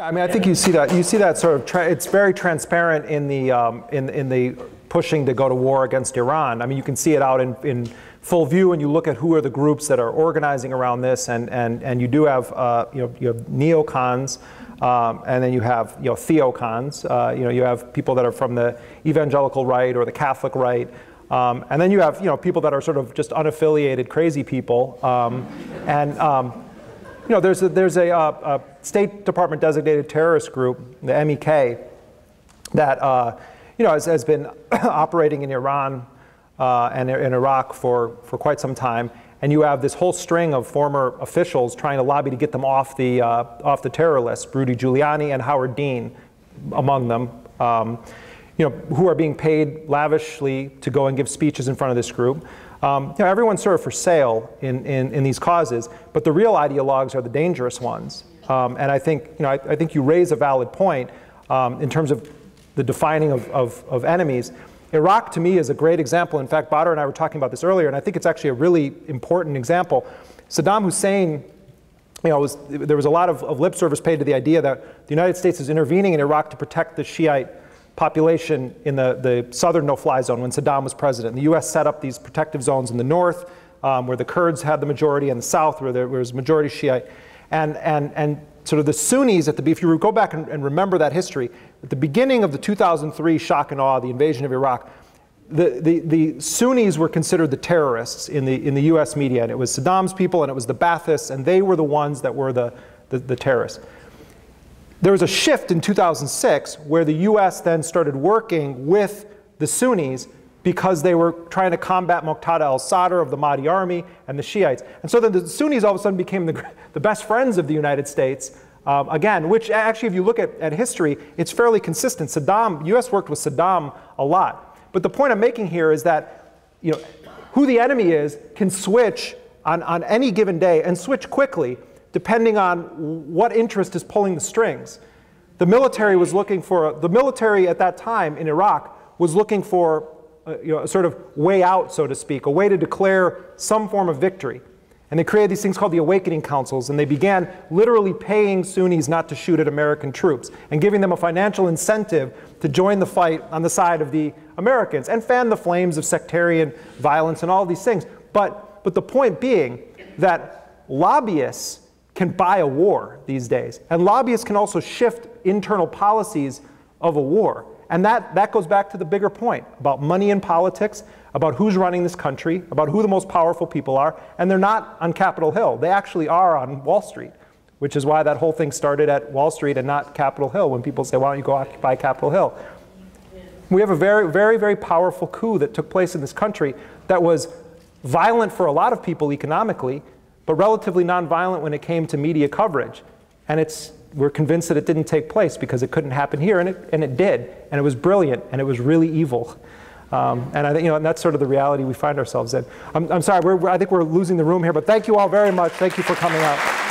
I mean, I think you see that. You see that sort of. It's very transparent in the pushing to go to war against Iran. I mean, you can see it out in full view, and you look at who are the groups that are organizing around this, and you do have you have neocons, and then you have theocons. You have people that are from the evangelical right or the Catholic right. And then you have people that are sort of just unaffiliated crazy people, there's a State Department designated terrorist group, the MEK, that has been operating in Iran and in Iraq for quite some time, and you have this whole string of former officials trying to lobby to get them off the terror list. Rudy Giuliani and Howard Dean, among them. Who are being paid lavishly to go and give speeches in front of this group. Everyone's sort of for sale in these causes, but the real ideologues are the dangerous ones. And I think, I think you raise a valid point in terms of the defining of enemies. Iraq, to me, is a great example. In fact, Badr and I were talking about this earlier, and I think it's actually a really important example. Saddam Hussein, there was a lot of lip service paid to the idea that the United States is intervening in Iraq to protect the Shiite population in the southern no-fly zone when Saddam was president. The U.S. set up these protective zones in the north, where the Kurds had the majority, and the south, where there was majority Shiite. And sort of the Sunnis, if you go back and remember that history, at the beginning of the 2003 shock and awe, the invasion of Iraq, the Sunnis were considered the terrorists in the U.S. media. And it was Saddam's people, and it was the Baathists, and they were the ones that were the terrorists. There was a shift in 2006 where the US then started working with the Sunnis because they were trying to combat Muqtada al-Sadr of the Mahdi army and the Shiites. And so then the Sunnis all of a sudden became the best friends of the United States, again, which actually, if you look at history, it's fairly consistent. Saddam, US worked with Saddam a lot. But the point I'm making here is that who the enemy is can switch on any given day, and switch quickly, depending on what interest is pulling the strings. The military was looking for, the military at that time in Iraq was looking for a sort of way out, so to speak, a way to declare some form of victory. And they created these things called the Awakening Councils, and they began literally paying Sunnis not to shoot at American troops and giving them a financial incentive to join the fight on the side of the Americans and fan the flames of sectarian violence and all these things. But the point being that lobbyists can buy a war these days. And lobbyists can also shift internal policies of a war. And that goes back to the bigger point about money in politics, about who's running this country, about who the most powerful people are. And they're not on Capitol Hill. They actually are on Wall Street, which is why that whole thing started at Wall Street and not Capitol Hill, when people say, why don't you go occupy Capitol Hill? We have a very, very, very powerful coup that took place in this country that was violent for a lot of people economically, but relatively nonviolent when it came to media coverage. And we're convinced that it didn't take place because it couldn't happen here, and it did. And it was brilliant, and it was really evil. And I think, and that's sort of the reality we find ourselves in. I'm sorry, I think we're losing the room here, but thank you all very much. Thank you for coming out.